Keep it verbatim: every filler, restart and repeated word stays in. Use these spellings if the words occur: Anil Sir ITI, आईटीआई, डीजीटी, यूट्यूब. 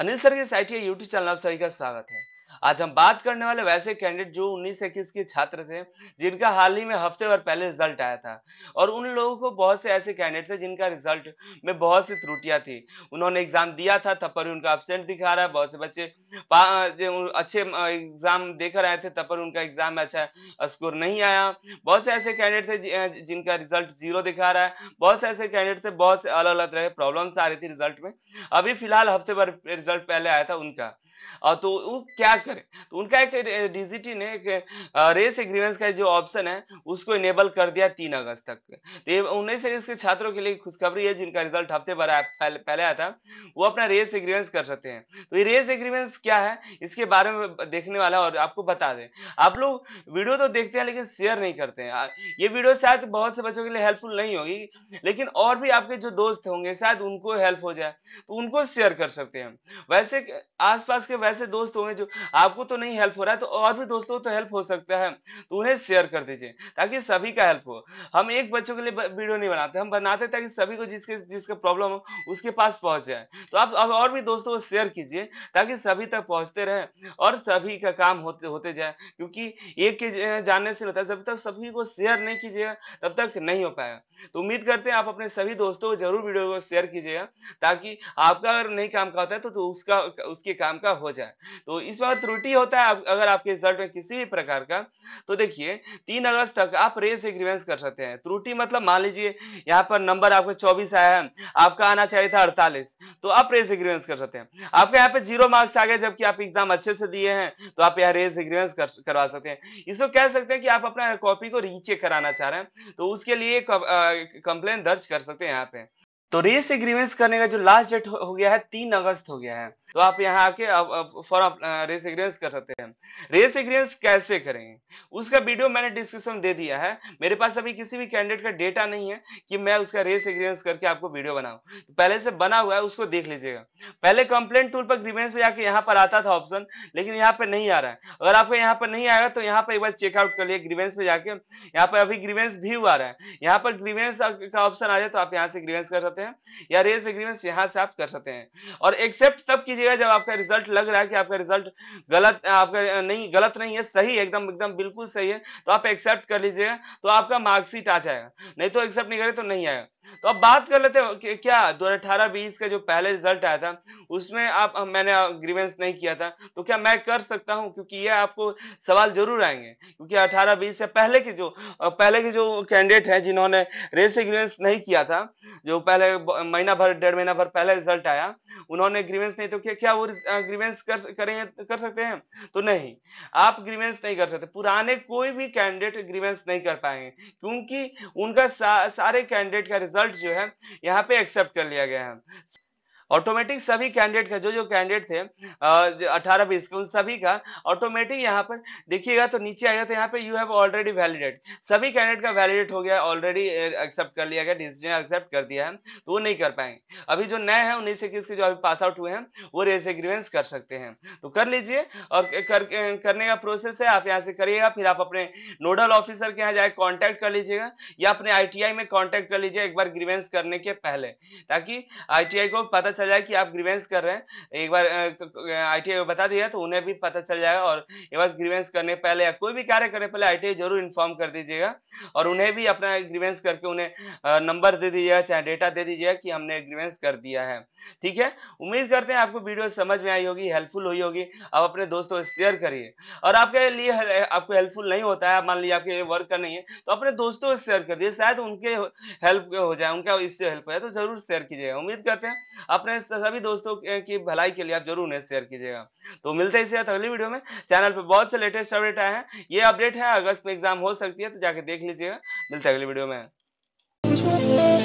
Anil sir के आईटीआई यूट्यूब channel आप सभी का स्वागत है। आज हम बात करने वाले वैसे कैंडिडेट जो उन्नीस इक्कीस के छात्र थे जिनका हाल ही में हफ्ते भर पहले रिजल्ट आया था, और उन लोगों को बहुत से ऐसे कैंडिडेट थे जिनका रिजल्ट में बहुत सी त्रुटियां थी। उन्होंने एग्जाम दिया था तब पर उनका एब्सेंट दिखा रहा है। बहुत से बच्चे अच्छे एग्जाम देकर आए थे तब पर उनका एग्जाम में अच्छा स्कोर नहीं आया। बहुत से ऐसे कैंडिडेट थे जिनका रिजल्ट जीरो दिखा रहा है। बहुत से ऐसे कैंडिडेट थे, बहुत से अलग अलग तरह की प्रॉब्लम्स आ रही थी रिजल्ट में। अभी फिलहाल हफ्ते भर रिजल्ट पहले आया था उनका, तो वो क्या करें? तो उनका एक डीजीटी ने एक रेस एग्रीमेंट्स का जो ऑप्शन है उसको इनेबल कर दिया तीन अगस्त तक। तो ये उन्नीस सीरीज के छात्रों के लिए खुशखबरी है जिनका रिजल्ट हफ्ते भर पहले आया था, वो अपना रेस एग्रीमेंट्स कर सकते हैं। तो ये रेस एग्रीमेंट्स क्या है इसके बारे में देखने वाला, और आपको बता दें आप लोग वीडियो तो देखते हैं लेकिन शेयर नहीं करते हैं। ये वीडियो शायद बहुत से बच्चों के लिए हेल्पफुल नहीं होगी, लेकिन और भी आपके जो दोस्त होंगे शायद उनको हेल्प हो जाए तो उनको शेयर कर सकते हैं। वैसे आस पास के वैसे दोस्त होंगे जो आपको तो नहीं हेल्प हो रहा है, तो और भी दोस्तों को तो हेल्प हो सकता है, तो उन्हें शेयर कर दीजिए ताकि सभी का हेल्प हो। हम एक बच्चों के लिए वीडियो नहीं बनाते, हम बनाते ताकि सभी को जिसके जिसका प्रॉब्लम हो उसके पास पहुंच जाए। तो आप और भी दोस्तों को शेयर कीजिए ताकि सभी तक पहुंचते रहे और सभी का काम होते होते जाए, क्योंकि एक के जानने से होता है। जब तक सभी को शेयर नहीं कीजिएगा तब तक नहीं हो पाएगा। तो उम्मीद करते हैं आप अपने सभी दोस्तों को जरूर वीडियो को शेयर कीजिएगा ताकि आपका अगर नहीं काम का होता है तो उसका उसके काम का हो जाए। तो इस बार त्रुटि होता है अगर आपके रिजल्ट में किसी भी प्रकार का, तो देखिए तीन अगस्त तक आप रेस एग्रीमेंट्स कर सकते हैं। त्रुटि मतलब मान लीजिए यहाँ पर नंबर आपको चौबीस आया है, आपका आना चाहिए था अड़तालीस, तो आप रेस एग्रीमेंट्स कर सकते हैं। आपके यहाँ पे जीरो मार्क्स आ गए जबकि आप एग्जाम अच्छे से दिए हैं, तो आप यहाँ रेस एग्रीमेंट्स कर, करवा सकते हैं। इसको कह सकते हैं कि आप अपना कॉपी को रीचेक कराना चाह रहे हैं, तो उसके लिए कंप्लेन दर्ज कर सकते हैं यहाँ पे। तो रेस एग्रीमेंट्स करने का जो लास्ट डेट हो गया है तीन अगस्त हो गया है, तो आप यहाँ आके फॉर्म रेस एग्रीमेंट्स कर सकते हैं। रेस एग्रीमेंट्स कैसे करेंगे उसका वीडियो मैंने डिस्क्रिप्शन दे दिया है। मेरे पास अभी किसी भी कैंडिडेट का डेटा नहीं है कि मैं उसका रेस एग्रीमेंट्स करके आपको वीडियो बनाऊं, तो पहले से बना हुआ है उसको देख लीजिएगा। पहले कंप्लेंट टूल पर ग्रीवेंस पे जाके यहाँ पर आता था ऑप्शन, लेकिन यहाँ पे नहीं आ रहा है। अगर आपको यहाँ पर नहीं आएगा तो यहाँ पर एक बार चेकआउट कर लिए ग्रीवेंस पे जाके। यहाँ पर अभी ग्रीवेंस व्यू आ रहा है, यहाँ पर ग्रीवेंस का ऑप्शन आ जाए तो आप यहाँ से ग्रीवेंस कर सकते हैं, या रेस एग्रीमेंट्स यहाँ से आप कर सकते हैं। और एक्सेप्ट तब जब आपका रिजल्ट लग रहा है कि आपका रिजल्ट गलत आपका नहीं गलत नहीं है, सही एकदम एकदम बिल्कुल सही है, तो आप एक्सेप्ट कर लीजिएगा तो आपका मार्कशीट आ जाएगा, नहीं तो एक्सेप्ट नहीं करें तो नहीं आएगा। तो अब बात कर लेते हैं क्या दो हज़ार अठारह बीस का जो पहले रिजल्ट आया था उसमें आप मैंने ग्रीवेंस नहीं किया था, तो क्या मैं कर सकता हूं? क्योंकि ये आपको सवाल जरूर आएंगे, क्योंकि अठारह बीस से पहले के जो पहले के जो कैंडिडेट हैं जिन्होंने रेस ग्रीवेंस नहीं किया था, जो पहले महीना भर डेढ़ महीना भर पहले रिजल्ट आया उन्होंने ग्रीवेंस नहीं, तो क्या क्या वो ग्रीवेंस कर करेंगे कर सकते हैं? तो नहीं, आप ग्रीवेंस नहीं कर सकते। पुराने कोई भी कैंडिडेट ग्रीवेंस नहीं कर पाएंगे क्योंकि उनका सा, सारे कैंडिडेट का रिजल्ट जो है यहाँ पे एक्सेप्ट कर लिया गया है। ऑटोमेटिक सभी कैंडिडेट का जो जो कैंडिडेट थे अठारह बीस के उन सभी का ऑटोमेटिक यहाँ पर देखिएगा तो नीचे आएगा, तो यहाँ पे यू हैव ऑलरेडी वैलिडेट, सभी कैंडिडेट का वैलिडेट हो गया, ऑलरेडी एक्सेप्ट कर लिया गया, डिसीजन एक्सेप्ट कर दिया है, तो वो नहीं कर पाएंगे। अभी जो नए हैं उन्नीस इक्कीस के जो अभी पास आउट हुए हैं वो रेस एग्रीमेंट्स कर सकते हैं, तो कर लीजिए। और कर, करने का प्रोसेस है, आप यहाँ से करिएगा, फिर आप अपने नोडल ऑफिसर के यहाँ जाकर कॉन्टैक्ट कर लीजिएगा या अपने आई टी आई में कॉन्टैक्ट कर लीजिए एक बार ग्रीवेंस करने के पहले, ताकि आई टी आई को पता चल जाए कि आप ग्रीवेंस कर रहे हैं। एक बार आईटीआई को बता दिया तो उन्हें भी पता चल जाएगा, और एक बार ग्रीवेंस करने पहले या कोई भी कार्य करने पहले आईटीआई जरूर इन्फॉर्म कर दीजिएगा, और उन्हें भी अपना ग्रीवेंस करके उन्हें नंबर दे दीजिएगा चाहे डेटा दे दीजिएगा कि हमने ग्रीवेंस कर दिया है। ठीक है, उम्मीद करते हैं आपको वीडियो समझ में आई होगी, हेल्पफुल हुई होगी। आप अपने दोस्तों को शेयर करिए, और आपके लिए आपको हेल्पफुल नहीं होता है, मान लीजिए आपके लिए वर्क का नहीं है, तो अपने दोस्तों को शेयर कर दिए, शायद उनके हेल्प हो जाए, उनका इससे हेल्प हो जाए, तो जरूर शेयर कीजिएगा। उम्मीद करते हैं अपने सभी दोस्तों की भलाई के लिए आप जरूर उन्हें शेयर कीजिएगा। तो मिलते हैं इसी अगली वीडियो में। चैनल पे बहुत से लेटेस्ट अपडेट आए हैं, ये अपडेट है अगस्त में एग्जाम हो सकती है, तो जाके देख लीजिएगा। मिलते हैं अगली वीडियो में।